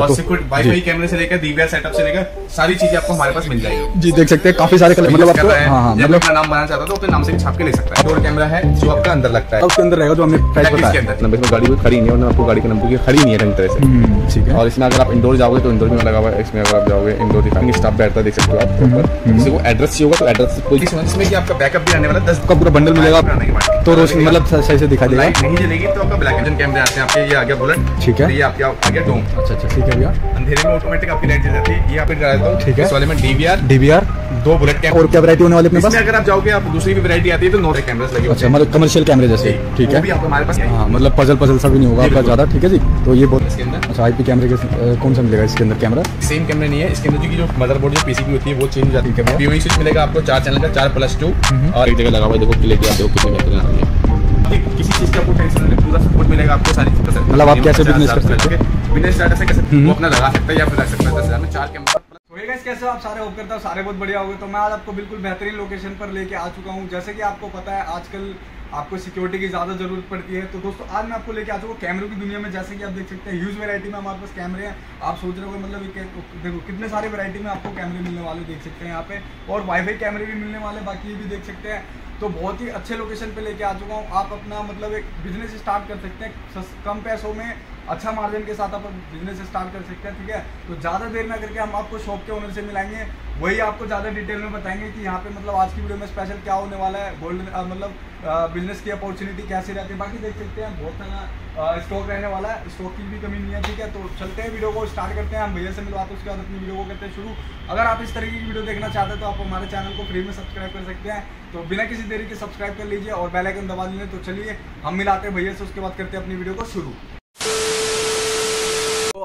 बस वाईफाई कैमरे से लेकर डीवीआर सेटअप से लेकर सारी चीजें आपको हमारे पास मिल जाएगी जी। देख सकते हैं काफी सारे कलर मतलब आपको मतलब अपना नाम बनाना चाहता तो अपने नाम से छाप के ले सकता है। डोर कैमरा है जो आपका अंदर लगता है उसके अंदर रहेगा, जो हमने प्राइस बताया। गाड़ी भी खड़ी नहीं है, आपको गाड़ी के नंबर की खड़ी नहीं है ढंग तरह से। और इसमें अगर आप इंडोर जाओगे तो इंडोर में लगा हुआ है, इसमें अगर आप जाओगे इंडोर दिखाएंगे स्टाफ बैठता देख सकते हो आप। किसी को एड्रेस चाहिए होगा तो एड्रेस कोई समझ कि आपका बैकअप भी आने वाला 10 का पूरा बंडल मिलेगा, तो रोशनी मतलब सही से दिखा देगा। नहीं जलेगी तो आपका ब्लैक एंड कैमरे आते हैं आपके, ये आ गया बुलेट ठीक है, ये आपके आ गया डोम। अच्छा अच्छा ठीक है भैया। अंधेरे में ऑटोमेटिक आपकी लाइट जल जाती है, ये आपने डाला था ठीक है। इस वाले में डीवीआर दो बुलेट कैमरा और क्या वैरायटी होने वाली अपने पास। अगर आप जाओगे आप दूसरी भी वैरायटी आती है तो 9 कैमरास लगे। अच्छा मतलब कमर्शियल कैमरे जैसे ठीक है, वो भी आपको हमारे पास है। हां मतलब पजल सा भी नहीं होगा आपका ज्यादा ठीक है जी। तो ये बहुत इसके अंदर अच्छा आईपी कैमरे के कौन सा मिलेगा इसके अंदर कैमरा? सेम कैमरा नहीं है इसके अंदर, जो मदरबोर्ड जो पीसीबी होती है वो चेंज हो जाती है। पीवी स्विच मिलेगा आपको 4 चैनल का 4+2 और एक जगह लगा हुआ है देखो क्लियर है, देखो कितने में है। किसी चीज का आपको टेंशन नहीं, पूरा सपोर्ट मिलेगा आपको सारी चीज। मतलब आप कैसे बिजनेस कर सकते हो, बिजनेस स्टार्टअप से कैसे अपना लगा सकते हैं या फिर रख सकते हैं 10,000 में 4 कैमरा। ओके गाइस कैसे हो आप सारे, होप करता हूँ सारे बहुत बढ़िया होंगे। तो मैं आज आपको बिल्कुल बेहतरीन लोकेशन पर लेके आ चुका हूँ। जैसे कि आपको पता है आजकल आपको सिक्योरिटी की ज़्यादा जरूरत पड़ती है, तो दोस्तों आज मैं आपको लेके आ चुका हूँ कैमरों की दुनिया में। जैसे कि आप देख सकते हैं ह्यूज वैरायटी में हमारे पास कैमरे हैं। आप सोच रहे हो मतलब देखो कितने सारे वैरायटी में आपको कैमरे मिलने वाले देख सकते हैं यहाँ पे, और वाईफाई कैमरे भी मिलने वाले, बाकी ये भी देख सकते हैं। तो बहुत ही अच्छे लोकेशन पे लेके आ चुका हूँ। आप अपना मतलब एक बिजनेस स्टार्ट कर सकते हैं, कम पैसों में अच्छा मार्जिन के साथ आप बिजनेस स्टार्ट कर सकते हैं ठीक है। तो ज़्यादा देर ना करके हम आपको शॉप के ओनर से मिलाएंगे, वही आपको ज़्यादा डिटेल में बताएंगे कि यहाँ पे मतलब आज की वीडियो में स्पेशल क्या होने वाला है, गोल्ड मतलब बिजनेस की अपॉर्चुनिटी कैसे रहती है। बाकी देख सकते हैं बहुत सारा स्टॉक रहने वाला है, स्टॉक की भी कमी नहीं है ठीक है। तो चलते हैं वीडियो को स्टार्ट करते हैं, हम भैया से मिलवाते हैं, उसके बाद अपनी वीडियो को करते हैं शुरू। अगर आप इस तरीके की वीडियो देखना चाहते हैं तो आप हमारे चैनल को फ्री में सब्सक्राइब कर सकते हैं, तो बिना किसी देरी के सब्सक्राइब कर लीजिए और बेल आइकन दबा लीजिए। तो चलिए हम मिलाते हैं भैया से, उसके बाद करते हैं अपनी वीडियो को शुरू।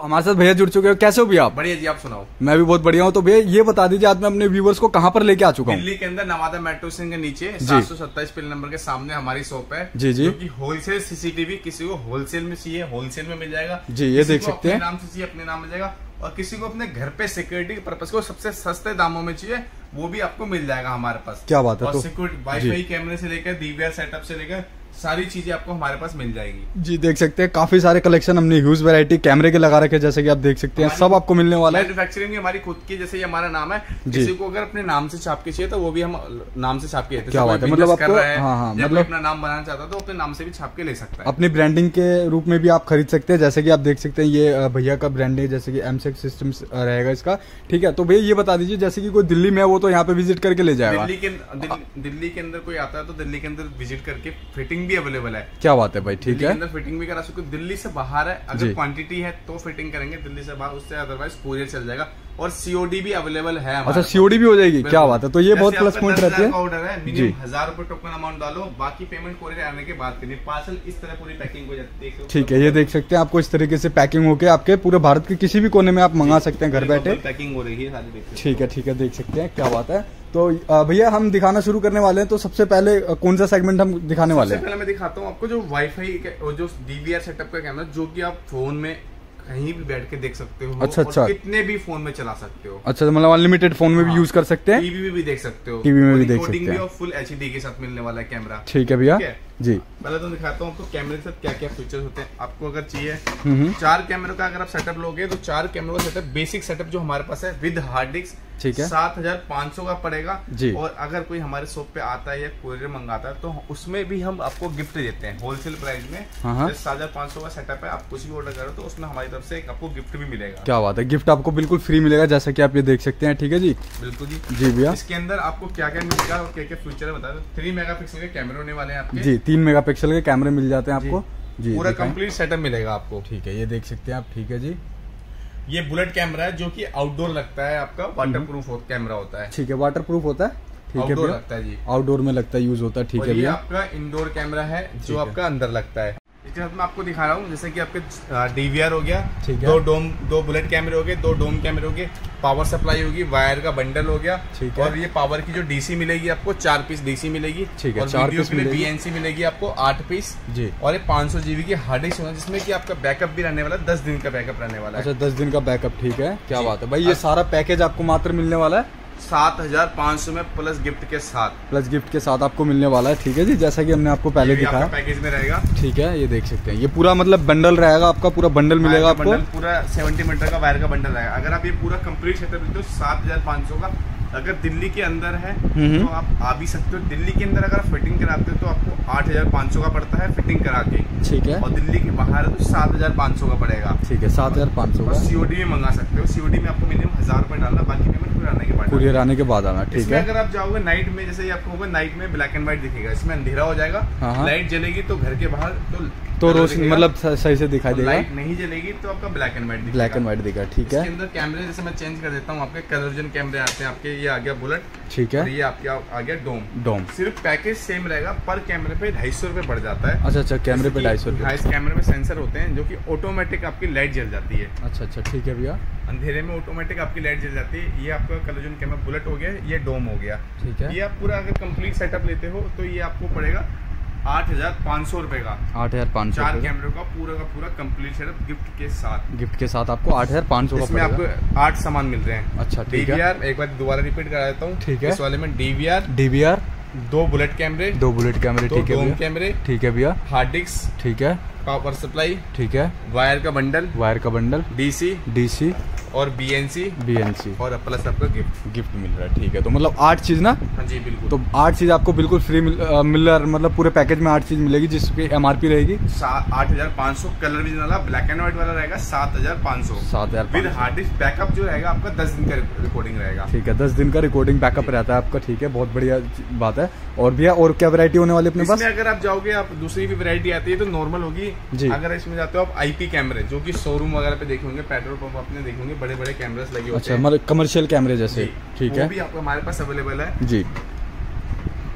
हमारे साथ भैया जुड़ चुके हो, कैसे हो भैया आप? बढ़िया जी, आप सुनाओ? मैं भी बहुत बढ़िया हूँ। तो भैया ये बता दीजिए आज मैं अपने व्यूवर्स को कहाँ पर लेके आ चुका हूँ? दिल्ली के अंदर नवादा मेट्रो स्टेशन के नीचे 727 पिल नंबर के सामने हमारी शॉप है जी जी। तो होलसेल सीसीटीवी, किसी को होलसेल में चाहिए होलसेल में मिल जाएगा जी, ये देख सकते हैं। नाम से चाहिए अपने नाम मिल जाएगा, और किसी को अपने घर पे सिक्योरिटी के पर्पज को सबसे सस्ते दामों में चाहिए वो भी आपको मिल जाएगा हमारे पास। क्या बात है। और सिक्योरिटी वाईफाई कैमरे से लेकर डीवीआर सेटअप से लेकर सारी चीजें आपको हमारे पास मिल जाएगी जी। देख सकते हैं काफी सारे कलेक्शन हमने ह्यूज वैरायटी कैमरे के लगा रखे, जैसे कि आप देख सकते हैं सब आपको मिलने वाला है। मैन्युफैक्चरिंग हमारी खुद की, जैसे ये हमारा नाम है, किसी को अगर अपने नाम से छाप के चाहिए तो वो भी हम नाम से छाप के देते हैं। क्या बात है मतलब आपको मतलब अपना नाम बनाना चाहता तो अपने नाम से भी छाप के ले सकता है, अपनी ब्रांडिंग के रूप में भी आप खरीद सकते हैं। जैसे की आप देख सकते हैं ये भैया का ब्रांड है, जैसे की एमसेक सिस्टम रहेगा इसका ठीक है। तो भैया ये बता दीजिए जैसे की कोई दिल्ली में वो तो यहाँ पे विजिट करके ले जाएगा, दिल्ली के अंदर कोई आता है तो दिल्ली के अंदर विजिट करके फिटिंग भी अवेलेबल है। क्या बात है भाई ठीक है, अंदर फिटिंग भी करा सकते हो। दिल्ली से बाहर है अगर क्वांटिटी है तो फिटिंग करेंगे दिल्ली से बाहर, उससे अदरवाइज कोरियर चल जाएगा। और सीओडी भी अवेलेबल है। अच्छा सीओडी भी हो जाएगी, क्या बात है। तो ये बहुत प्लस पॉइंट रहती है। ऑर्डर है मिनिमम 1000 रुपए टोकन अमाउंट डालो, बाकी पेमेंट कोरियर आने के बाद करनी। पार्सल इस तरह पूरी पैकिंग हो जाती है ठीक है। ये देख सकते हैं आपको इस तरीके से पैकिंग होकर आपके पूरे भारत के किसी भी कोने में आप मंगा सकते हैं घर बैठे, पैकिंग हो रही है ठीक है ठीक है। देख सकते हैं क्या बात है। तो भैया हम दिखाना शुरू करने वाले हैं, तो सबसे पहले कौन सा सेगमेंट हम दिखाने वाले हैं? पहले मैं दिखाता हूँ आपको जो वाईफाई और जो डीवीआर सेटअप का कैमरा, जो कि आप फोन में कहीं भी बैठ के देख सकते हो। अच्छा अच्छा, कितने भी फोन में चला सकते हो। अच्छा मतलब अनलिमिटेड फोन में भी यूज कर सकते हैं, टीवी में भी देख सकते हो, टीवी में भी देख सकते हैं। फुल एचडी के साथ मिलने वाला कैमरा ठीक है भैया जी। पहले तो दिखाता हूँ आपको कैमरे के साथ क्या क्या फीचर्स होते हैं। आपको अगर चाहिए 4 कैमरों का अगर आप सेटअप लोगे तो 4 कैमरों का सेटअप बेसिक सेटअप जो हमारे पास है विद हार्ड डिस्क ठीक है 7,500 का पड़ेगा जी। और अगर कोई हमारे शॉप पे आता है या कोरियर मंगाता है तो उसमें भी हम आपको गिफ्ट देते हैं होलसेल प्राइस में। 7,500 का सेटअप है, आप कुछ भी ऑर्डर करो तो उसमें हमारी तरफ से एक आपको गिफ्ट भी मिलेगा। क्या बात है, गिफ्ट आपको बिल्कुल फ्री मिलेगा जैसा कि आप ये देख सकते हैं ठीक है जी। बिल्कुल जी जी भैया। इसके अंदर आपको क्या क्या मिलेगा और क्या क्या फ्यूचर बता दो। 3 मेगापिक्सल के कैमरे होने वाले हैं आपके जी, 3 मेगापिक्सल के कैमरे मिल जाते हैं आपको जी। पूरा कम्प्लीट सेटअप मिलेगा आपको ठीक है, ये देख सकते हैं आप ठीक है जी। ये बुलेट कैमरा है जो कि आउटडोर लगता है, आपका वाटर प्रूफ कैमरा होता है ठीक है, वाटर प्रूफ होता है ठीक है, आउटडोर लगता है जी, आउटडोर में लगता है यूज होता है ठीक है। ये आपका इंडोर कैमरा है जो आपका अंदर लगता है। इसके साथ मैं आपको दिखा रहा हूँ जैसे कि आपके डीवीआर हो गया ठीक है, 2 बुलेट कैमरे हो गए, 2 डोम कैमरे हो गए, पावर सप्लाई होगी, वायर का बंडल हो गया ठीक है। और ये पावर की जो डीसी मिलेगी आपको 4 पीस डीसी मिलेगी ठीक है, 4 पीस बीएनसी मिलेगी आपको 8 पीस जी। और ये 500 जीबी की हार्ड डिस्क होगा जिसमें कि आपका बैकअप भी रहने वाला 10 दिन का बैकअप रहने वाला है। अच्छा 10 दिन का बैकअप ठीक है, क्या बात है भाई। ये सारा पैकेज आपको मात्र मिलने वाला है 7,500 में प्लस गिफ्ट के साथ आपको मिलने वाला है। ठीक है जी, जैसा कि हमने आपको पहले दिखाया पैकेज में रहेगा। ठीक है, ये देख सकते हैं, ये पूरा मतलब बंडल रहेगा आपका, पूरा बंडल मिलेगा आपको, पूरा 70 मीटर का वायर का बंडल रहेगा। अगर आप ये पूरा कम्प्लीट क्षेत्र में 7,500 का, अगर दिल्ली के अंदर है तो आप आ भी सकते हो। दिल्ली के अंदर अगर आप फिटिंग कराते हो तो आपको 8,500 का पड़ता है फिटिंग करा के। ठीक है, और दिल्ली के बाहर है तो 7,500 का पड़ेगा। ठीक है, 7,500 का सीओडी में मंगा सकते हो। सीओडी में आपको मिनिमम 1000 रुपए डालना, बाकी पेमेंट कुरियर आने के बाद आना। ठीक है, अगर आप जाओगे नाइट में, जैसे आपको होगा नाइट में ब्लैक एंड व्हाइट दिखेगा, इसमें अंधेरा हो जाएगा, लाइट जलेगी तो घर के बाहर तो रोशनी मतलब सही से दिखाई देगा, लाइट नहीं जलेगी तो आपका ब्लैक एंड व्हाइट दिखेगा। ठीक है, इसके अंदर कैमरे जैसे मैं चेंज कर देता हूँ, आपके कन्वर्जन कैमरे आते हैं, आपके ये आ गया बुलेट। ठीक है, ये आपके आ गया डोम। सिर्फ पैकेज सेम रहेगा, पर कैमरे पे 250 रुपए बढ़ जाता है। अच्छा, कैमरे पे 250। कैमरे में सेंसर होते हैं जो की ऑटोमेटिक आपकी लाइट जल जाती है। अच्छा, ठीक है भैया, अंधेरे में ऑटोमेटिक आपकी लाइट जल जाती है। ये आपका कलर्जन कैमरा बुलेट हो गया, ये डोम हो गया। ठीक है, ये आप पूरा अगर कंप्लीट सेटअप लेते हो तो ये आपको पड़ेगा 8,500 रुपए का। 8,500 चार कैमरों का पूरा कंप्लीट सेटअप गिफ्ट के साथ आपको 8,500 का। इसमें आपको 8 सामान मिल रहे हैं। अच्छा, ठीक है, एक बार दोबारा रिपीट करा देता हूँ। ठीक है, इस वाले में DVR 2 बुलेट कैमरे, ठीक है, डोम कैमरे, ठीक है भैया, हार्ड डिस्क, ठीक है, पावर सप्लाई, ठीक है, वायर का बंडल, DC और BNC और प्लस आपको गिफ्ट मिल रहा है। ठीक है, तो मतलब 8 चीज ना। हाँ जी, बिल्कुल। तो 8 चीज आपको बिल्कुल फ्री मिल रहा है, मतलब पूरे पैकेज में 8 चीज मिलेगी जिसकी MRP रहेगी 8,500। कलर भी वाला ब्लैक एंड व्हाइट वाला रहेगा 7,500। 7,000 हार्ड डिस्क बैकअप जो रहेगा आपका 10 दिन का रिकॉर्डिंग रहेगा। ठीक है, 10 दिन का रिकॉर्डिंग बैकअप रहता है आपका। ठीक है, बहुत बढ़िया बात है। और भैया और क्या वैरायटी होने वाली अपने पास? अगर आप जाओगे, आप दूसरी भी वैरायटी आती है तो नॉर्मल होगी जी। अगर इसमें जाते हो आप IP कैमरे जो की शोरूम वगैरह पे देखे होंगे, पेट्रोल पंप आपने देखे होंगे, बड़े बड़े कैमरास लगे होते हैं। अच्छा, हमारे कमर्शियल कैमरे जैसे, ठीक है, वो भी आपको हमारे पास अवेलेबल है जी।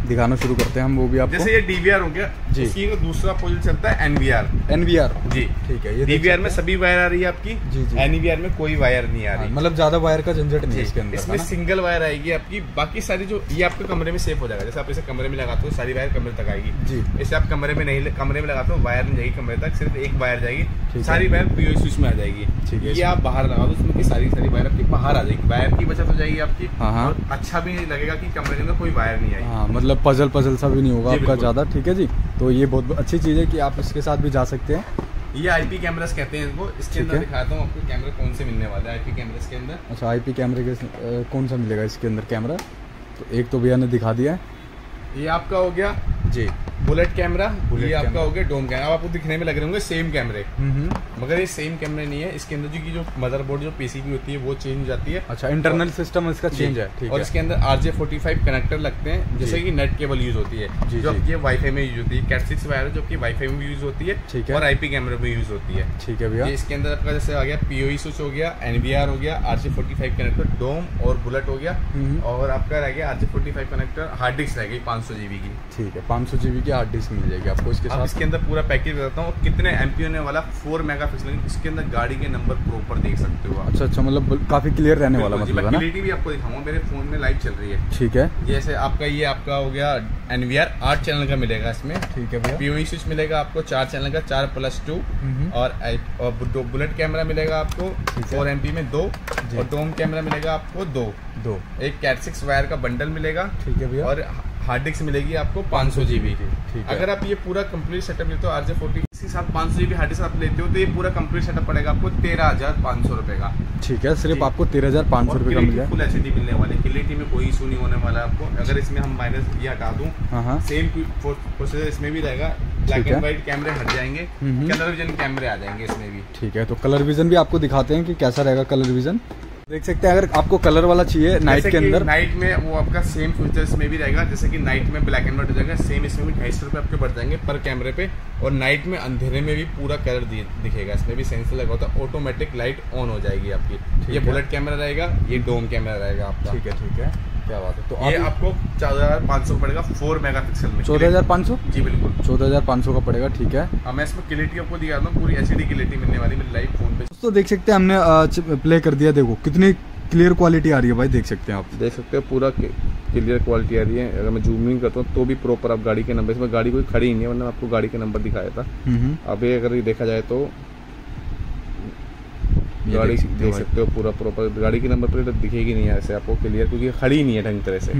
दिखाना शुरू करते हैं हम वो भी आपको। जैसे ये DVR हो गया जी, इसकी दूसरा पोजीशन चलता है NVR जी। ठीक है, ये DVR में सभी वायर आ रही है आपकी जी। NVR में कोई वायर नहीं आ रही, मतलब ज्यादा वायर का झंझट नहीं इसके अंदर। इसमें सिंगल वायर आएगी आपकी, बाकी सारी जो ये आपके कमरे में सेफ हो जाएगा। जैसे आप इसे कमरे में लगाते हो सारी वायर कमरे तक आएगी जी। इसे आप कमरे में लगाते हो वायर नहीं जाएगी कमरे तक, सिर्फ एक वायर जाएगी, सारी वायर POS स्विच में आ जाएगी। ठीक है, ये आप बाहर लगा दो, उसमें सारी वायर आपकी बाहर आ जाएगी, वायर की बचत हो जाएगी आपकी। और अच्छा भी लगेगा की कमरे के अंदर कोई वायर नहीं आएगी, मतलब पजल सा भी नहीं होगा आपका ज्यादा। ठीक है जी, तो ये बहुत अच्छी चीज है कि आप इसके साथ भी जा सकते हैं। ये IP कैमरास कहते हैं इनको। इसके अंदर दिखाता हूं आपको कैमरे कौन से मिलने वाले हैं IP कैमरास के अंदर। अच्छा, IP कैमरे के कौन सा मिलेगा इसके अंदर कैमरा? तो एक तो भैया ने दिखा दिया है, ये आपका हो गया जी बुलेट कैमरा, ये आपका हो गया डोम कैमरा। अब आपको दिखने में लग रहे होंगे सेम कैमरे, मगर ये सेम कैमरे नहीं है। इसके अंदर जो मदरबोर्ड जो PCB होती है वो चेंज हो जाती है। अच्छा, इंटरनल सिस्टम इसका चेंज है। ठीक है, और इसके अंदर RJ45 कनेक्टर लगते हैं, जैसे कि नेट केबल यूज होती है, जो आपकी वाईफाई में यूज होती है। Cat 6 वायर जो की वाईफाई में यूज होती है और IP कैमरे में यूज होती है। ठीक है भैया, इसके अंदर आपका जैसे आ गया POE स्विच हो गया, NVR हो गया, RJ45 कनेक्टर, डोम और बुलेट हो गया, और आपका रह गया RJ45 कनेक्टर, हार्ड डिस्क रह गई 500 GB की। ठीक है, 500 GB की हार्ड डिस्क मिल जाएगी आपको इसके साथ। इसके अंदर पूरा पैकेज बताता हूँ कितने MP होने वाला, 4 मेगापिक्सल। इसके अंदर गाड़ी के नंबर प्रॉपर देख सकते हो। अच्छा, मतलब काफी क्लियर रहने वाला, मतलब है ना? क्वालिटी भी आपको दिखाऊंगा, मेरे फोन में लाइव चल रही है। ठीक है, जैसे आपका ये आपका हो गया NVR 8 चैनल का मिलेगा इसमें। ठीक है भैया, POE स्विच मिलेगा आपको 4 चैनल का, 4+2, और बुलेट कैमरा मिलेगा आपको 4 MP में 2, और डोम कैमरा मिलेगा आपको 2, एक Cat 6 वायर का बंडल मिलेगा। ठीक है भैया, और हार्ड डिस्क मिलेगी आपको 500 GB की। अगर आप ये पूरा कंप्लीट सेटअप लेते हो RJ40 के साथ 500 GB हार्ड डिस्क आप लेते हो, तो ये पूरा कंप्लीट सेटअप पड़ेगा आपको 13,500 रुपए का। ठीक है, सिर्फ आपको 13,500 रुपए का मिल जाएगा। फुल HD मिलने वाले, क्लियरिटी में कोई इशू नहीं होने वाला आपको। अगर इसमें हम माइनस ये हटा दूं, सेम प्रोसेसर इसमें भी रहेगा, ब्लैक एंड व्हाइट कैमरे हट जाएंगे, कलर विजन कैमरे आ जाएंगे इसमें भी। ठीक है, तो कलर विजन भी आपको दिखाते हैं कि कैसा रहेगा कलर विजन, देख सकते हैं। अगर आपको कलर वाला चाहिए नाइट के अंदर, नाइट में वो आपका सेम फीचर्स में भी रहेगा, जैसे कि नाइट में ब्लैक एंड व्हाइट हो जाएगा सेम, इसमें भी 250 रुपए आपके बढ़ जाएंगे पर कैमरे पे। और नाइट में अंधेरे में भी पूरा कलर दिखेगा, इसमें भी सेंसर लगा होता है, ऑटोमेटिक लाइट ऑन हो जाएगी आपकी। ये बुलेट कैमरा रहेगा, ये डोम कैमरा रहेगा आपका। ठीक है, क्या बात है। तो ये आपको 14,500 पड़ेगा 4 मेगापिक्सल में। 14,500 जी, बिल्कुल 14,500 का पड़ेगा। ठीक है, मैं इसमें क्लियरिटी आपको दिखा रहा हूँ, पूरी HD क्लियरिटी मिलने वाली मेरे लाइव फोन पे। तो देख सकते हैं हमने प्ले कर दिया, देखो कितनी क्लियर क्वालिटी आ रही है भाई, देख सकते हैं आप, देख सकते हो पूरा क्लियर क्वालिटी आ रही है। अगर मैं जूमिंग करता हूँ तो भी प्रॉपर आप गाड़ी के नंबर, इसमें गाड़ी कोई खड़ी ही नहीं है, वरना आपको गाड़ी के नंबर दिखाया था। अब ये अगर देखा जाए तो गाड़ी देख सकते हो पूरा प्रॉपर। गाड़ी की नंबर प्लेट दिखेगी नहीं ऐसे आपको क्लियर, क्योंकि खड़ी नहीं है ढंग तरह से,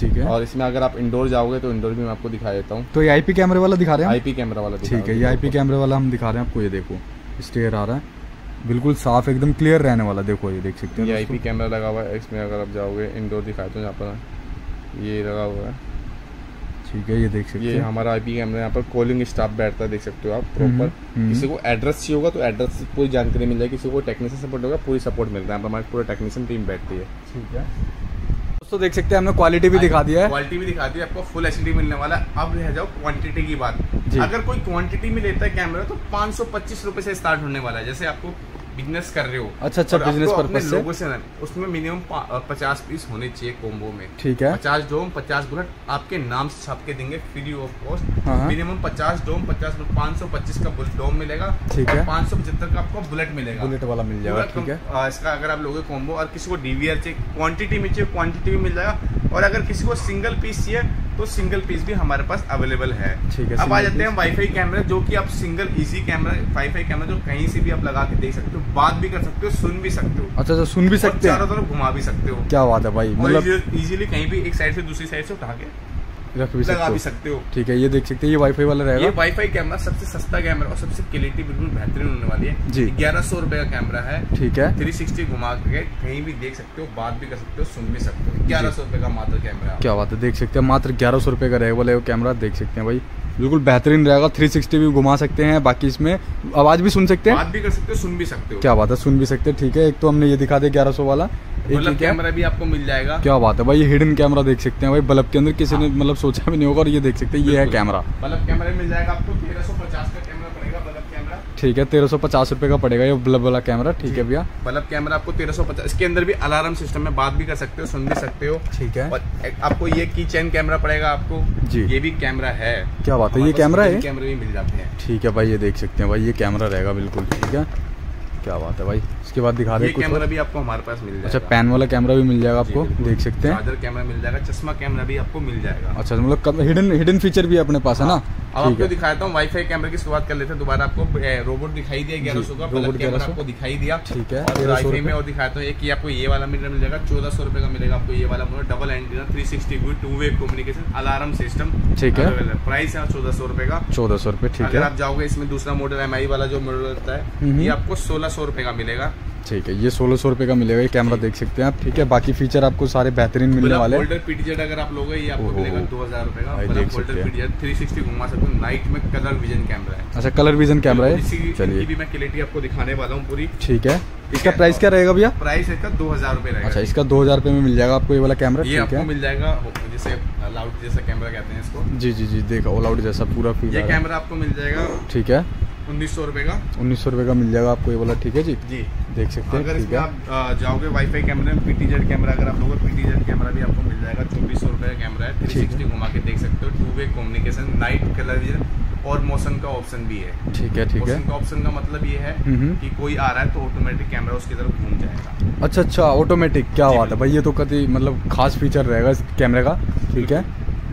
ठीक है। और इसमें अगर आप इंडोर जाओगे तो इंडोर भी मैं आपको दिखा देता हूँ। तो ये आईपी कैमरे वाला दिखा रहे हैं, आईपी कैमरा वाला, ठीक है। ये आईपी कैमरे वाला हम दिखा रहे हैं आपको। ये देखो स्टेयर आ रहा है बिल्कुल साफ, एकदम क्लियर रहने वाला। देखो ये देख सकते हो, ये आईपी कैमरा लगा हुआ है इसमें। अगर आप जाओगे इंडोर दिखाते हो, यहाँ पर ये लगा हुआ है, ठीक है। ये देख सकते हैं हमारा आईपी कैमरा। यहाँ पर कॉलिंग स्टाफ बैठता है, देख सकते हो आप प्रॉपर। किसी को एड्रेस चाहिए होगा तो एड्रेस की पूरी जानकारी मिल जाएगी, किसी को टेक्नीशियन सपोर्ट होगा पूरी सपोर्ट मिलता है। यहाँ पर हमारी पूरी टेक्नीशियन टीम बैठती है, ठीक है। दोस्तों देख सकते हैं हमने क्वालिटी भी दिखा दी है, क्वालिटी भी दिखा दी है। आपको फुल एचडी मिलने वाला है। अब रह जाओ क्वांटिटी की बात। अगर कोई क्वांटिटी में लेता है कैमरा तो 525 रुपए से स्टार्ट होने वाला है। जैसे आपको बिजनेस कर रहे हो, अच्छा अच्छा बिजनेस पर्पस से, लोगों से ना उसमें मिनिमम 50 पीस होने चाहिए कॉम्बो में, ठीक है। 50 डोम 50 बुलेट आपके नाम से छाप के देंगे free of cost. Minimum 50 dome 50 bullet 525 का डोम मिलेगा, ठीक है। 575 का आपको बुलेट मिलेगा, बुलेट वाला मिल जाएगा, ठीक है। इसका अगर आप लोगे कॉम्बो। और किसी को डीवीआर चाहिए क्वांटिटी में, चाहिए क्वांटिटी भी मिल जाएगा। और अगर किसी को सिंगल पीस चाहिए तो सिंगल पीस भी हमारे पास अवेलेबल है, ठीक है। अब आ जाते हैं वाईफाई कैमरे, जो कि आप single easy camera, wifi camera जो कहीं से भी आप लगा के देख सकते हो, बात भी कर सकते हो, सुन भी सकते हो। अच्छा अच्छा, सुन भी सकते हो, चारों तरफ घुमा भी सकते हो। क्या बात है भाई, मतलब इजीली कहीं भी एक साइड से दूसरी साइड से उठा के रख भी लगा भी सकते हो, ठीक है। ये देख सकते हैं, ये वाईफाई वाला रहेगा। ये वाईफाई कैमरा सबसे सस्ता कैमरा और सबसे क्वालिटी बिल्कुल बेहतरीन होने वाली है जी। 1100 रुपए का कैमरा है, ठीक है। 360 घुमा के कहीं भी देख सकते हो, बात भी कर सकते हो, सुन भी सकते हो। 1100 रुपए का मात्र कैमरा, क्या बात है। देख सकते हैं मात्र 1100 रुपए का रहेगा वाला कैमरा। देख सकते हैं भाई बिल्कुल बेहतरीन रहेगा। 360 भी घुमा सकते हैं, बाकी इसमें आवाज भी सुन सकते हैं, बात भी कर सकते हो, सुन भी सकते हो। क्या बात है, सुन भी सकते हैं, ठीक है। एक तो हमने ये दिखा दिया 1100 वाला, एक कैमरा भी आपको मिल जाएगा। क्या बात है भाई, ये हिडन कैमरा देख सकते हैं भाई बल्ब के अंदर, किसी ने मतलब सोचा भी नहीं होगा। और ये देख सकते हैं, ये है कैमरा। बल्ब कैमरा मिल जाएगा आपको 1350 का कैमरा पड़ेगा, बल्ब कैमरा, ठीक है। 1350 रुपए का पड़ेगा ये बल्ब वाला कैमरा, ठीक है भैया। बल्ब कैमरा आपको 1350। इसके अंदर भी अलार्म सिस्टम है, बात भी कर सकते हो, सुन भी सकते हो, ठीक है। और आपको ये की चैन कैमरा पड़ेगा आपको जी, ये भी कैमरा है। क्या बात है, ये कैमरा है, कैमरे भी मिल जाते हैं, ठीक है भाई। ये देख सकते हैं भाई, ये कैमरा रहेगा बिल्कुल, ठीक है। क्या बात है भाई, इसके बाद दिखा रहे हैं कैमरा भी आपको हमारे पास मिल जाएगा। अच्छा, पैन वाला कैमरा भी मिल जाएगा आपको, देख सकते हैं। चार्जर कैमरा मिल जाएगा, चश्मा कैमरा भी आपको मिल जाएगा। अच्छा, मतलब हिडन फीचर भी अपने पास है ना। अब आपको दिखाता हूँ वाईफाई कैमरा की शुरुआत कर लेते हैं दोबारा। आपको रोबोट दिखाई दिया 1100 का, बल्ब कैमरा आपको दिखाई दिया, ठीक है। वाईफाई में और दिखाता हूँ एक, आपको ये वाला मिल जाएगा 1400 रुपए का मिलेगा आपको। ये वाला double antenna 360 two way communication alarm system, ठीक है। प्राइस है 1400 रुपए का, 1400 रुपए, ठीक है। अगर आप जाओगे इसमें दूसरा मॉडल एमआई वाला जो मॉडल रहता है, ये आपको 1600 रुपए का मिलेगा, ठीक है। ये 1600 रुपए का मिलेगा ये कैमरा, देख सकते हैं आप, ठीक है। बाकी फीचर आपको सारे बेहतरीन मिलने वाले हैं। होल्डर पीटीजेड अगर आप लोगे ये आपको मिलेगा 2000 रुपए का। बल्ब होल्डर पीटीजेड 360 घुमा सकते हो, नाइट में कलर विजन कैमरा है। अच्छा, कलर विजन कैमरा है, चलिए भी मैं क्वालिटी आपको दिखाने वाला हूँ पूरी, ठीक है। इसका प्राइस क्या रहेगा भैया? प्राइस इसका 2000 रुपए रहेगा। अच्छा, इसका 2000 रुपए में मिल जाएगा आपको ये वाला कैमरा, ये आपको मिल जाएगा। जैसे लाउड जैसा कैमरा कहते हैं इसको, जी जी जी, देखो लाउड जैसा पूरा फील। ये कैमरा आपको मिल जाएगा, ठीक है, 1900 रुपए का, 1900 रुपए का मिल जाएगा आपको ये वाला, ठीक है जी जी। देख सकते हैं, अगर इसमें आप जाओगे वाईफाई कैमरे में पीटीजेड कैमरा, अगर आप लोगों को पीटीजेड कैमरा भी आपको मिल जाएगा 2400 रुपए का कैमरा है। 360 घुमा के देख सकते हो, two way communication, night colour vision और मौसम का ऑप्शन भी है, ठीक है, ठीक है। मौसम का ऑप्शन का मतलब ये है कि कोई आ रहा है तो ऑटोमेटिक कैमरा उसकी तरफ घूम जाएगा। अच्छा अच्छा, ऑटोमेटिक, क्या बात है भाई, ये तो कभी मतलब खास फीचर रहेगा इस कैमरे का, ठीक है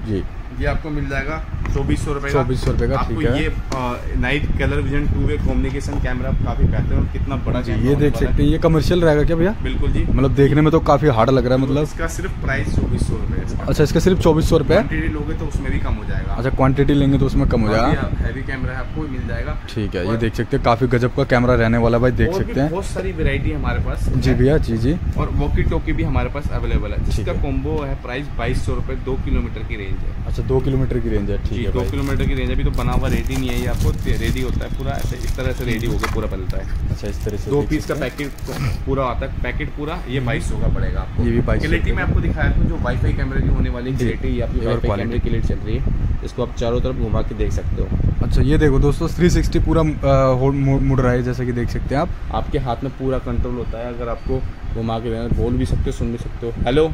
जी। ये आपको मिल जाएगा 2400 रुपए का, 2400 रुपए का, ठीक है। ये night colour vision two way communication camera काफी बेहतर है, कितना बड़ा जी। ये देख सकते हैं, ये कमर्शियल रहेगा क्या भैया? बिल्कुल जी, मतलब देखने में तो काफी हार्ड लग रहा है, मतलब इसका सिर्फ प्राइस 2400 रुपए। अच्छा, इसका सिर्फ 2400 रुपए। क्वांटिटी लोगे तो उसमें भी कम हो जाएगा। अच्छा, क्वांटिटी लेंगे तो उसमें कम हो जाएगा। हैवी कैमरा है, आपको मिल जाएगा, ठीक है। ये देख सकते हैं, काफी गजब का कैमरा रहने वाला भाई, देख सकते हैं। बहुत सारी वेरायटी है हमारे पास जी भैया, जी जी। और वॉकी टॉकी भी हमारे पास अवेलेबल है, जिसका कॉम्बो है प्राइस 2200 रुपए, 2 किलोमीटर की रेंज है। अच्छा, 2 किलोमीटर की रेंज है, ठीक है। 2 किलोमीटर की रेंज अभी तो बना हुआ रेडी नहीं है, ये आपको रेडी होता है पूरा, ऐसे इस तरह से रेडी होकर पूरा बनता है। अच्छा, इस तरह से 2 पीस का पैकेट पूरा आता है, पैकेट पूरा ये 2200 का पड़ेगा आपको। ये भी 2200 क्वालिटी में आपको दिखाया था, जो वाईफाई कैमरे की होने वाली क्वालिटी, ये आपकी वाईफाई कैमरे की क्वालिटी चल रही है। इसको आप चारों तरफ घुमा के देख सकते हो। अच्छा, ये देखो दोस्तों, 360 पूरा मुड़ रहा है, जैसे कि देख सकते हैं आप, आपके हाथ में पूरा कंट्रोल होता है। अगर आपको घुमा के बोल भी सकते हो, सुन भी सकते हो। हेलो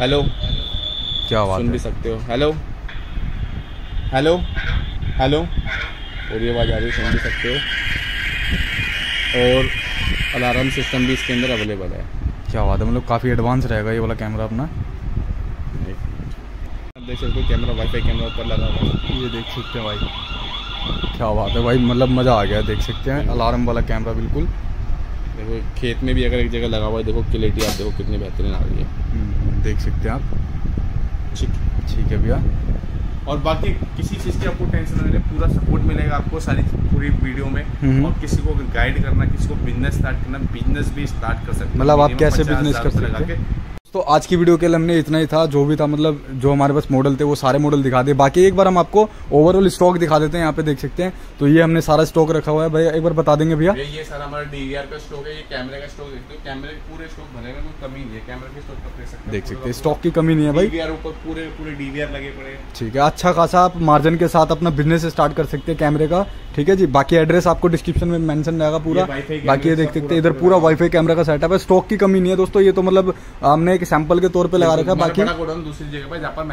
हेलो, क्या बात, सुन भी सकते हो। हेलो हेलो हेलो, और ये आवाज़ आ रही है, सुन भी सकते हो। और अलार्म सिस्टम भी इसके अंदर अवेलेबल है। क्या बात है, मतलब काफ़ी एडवांस रहेगा ये वाला कैमरा अपना। देख सकते हो कैमरा, वाईफाई कैमरा ऊपर लगा हुआ है, ये देख सकते हैं भाई। क्या बात है भाई, मतलब मज़ा आ गया, देख सकते हैं। अलार्म वाला कैमरा बिल्कुल देखो खेत में भी अगर एक जगह लगा हुआ है, देखो क्लैरिटी आप देखो कितनी बेहतरीन आ रही है, देख सकते हैं आप। ठीक है भैया, और बाकी किसी चीज़ की आपको टेंशन नहीं है, पूरा सपोर्ट मिलेगा आपको सारी पूरी वीडियो में। और किसी को गाइड करना, किसी को बिजनेस स्टार्ट करना, बिजनेस भी स्टार्ट कर सकते हैं, मतलब आप कैसे बिजनेस कर सकते हैं। तो आज की वीडियो के लिए हमने इतना ही था, जो भी था मतलब जो हमारे पास मॉडल थे वो सारे मॉडल दिखा दिए। बाकी एक बार हम आपको ओवरऑल स्टॉक दिखा देते हैं, यहाँ पे देख सकते हैं। तो ये हमने सारा स्टॉक रखा हुआ है भैया, एक बार बता देंगे भैया। ये सारा हमारा DVR का स्टॉक है, ये कैमरे का स्टॉक देखते हो, कैमरे पूरे स्टॉक भरे हुए, कोई कमी नहीं है, कैमरे के स्टॉक का देख सकते हैं, देख सकते हैं स्टॉक की कमी नहीं है भाई। DVR ऊपर पूरे पूरे DVR लगे पड़े। ठीक है, अच्छा खासा आप मार्जिन के साथ अपना बिजनेस स्टार्ट कर सकते हैं कैमरे का। ठीक है जी, बाकी एड्रेस आपको डिस्क्रिप्शन में मेंशन रहेगा पूरा। बाकी ये देख सकते हैं इधर पूरा वाईफाई कैमरा का सेटअप है, स्टॉक की कमी नहीं है दोस्तों। ये तो मतलब हमने एक सैंपल के तौर पे लगा रखा है, बाकी दूसरी जगह पर जहाँ पर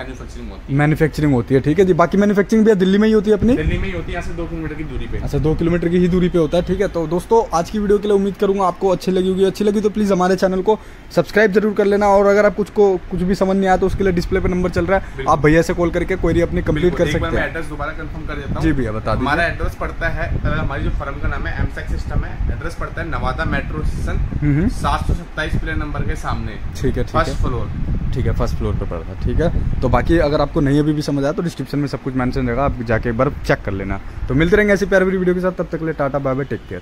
मैन्युफैक्चरिंग होती है। ठीक है जी, बाकी मैन्युफैक्चरिंग भी दिल्ली में ही होती है, अपनी दिल्ली में ही होती है, यहाँ से 2 किलोमीटर की दूरी पे। अच्छा, 2 किलोमीटर की ही दूरी पे होता है। ठीक है, तो दोस्तों आज की वीडियो के लिए उम्मीद करूंगा आपको अच्छी लगी होगी। अच्छी लगी तो प्लीज हमारे चैनल को सब्सक्राइब जरूर कर लेना। और अगर आप कुछ भी समझ नहीं आया तो उसके लिए डिस्प्ले पे नंबर चल रहा है, आप भैया से कॉल करके क्वेरी अपनी कंप्लीट कर सकते हैं। एड्रेस दोबारा कंफर्म कर देता हूं जी भैया, बता दीजिए। हमारा एड्रेस पड़ता है, हमारी जो फर्म का नाम है एमसेक सिस्टम है, एड्रेस पड़ता है नवादा मेट्रो स्टेशन 727 प्लेन नंबर के सामने। ठीक है, फर्स्ट फ्लोर। ठीक है, फर्स्ट फ्लोर पे पड़ता है। ठीक है, तो बाकी अगर आपको नहीं अभी भी समझ आया तो डिस्क्रिप्शन में सब कुछ मेंशन रहेगा, आप जाके एक बार चेक कर लेना। तो मिलते रहेंगे ऐसी प्यारी वीडियो के साथ, तब तक के लिए tata bye bye, take care.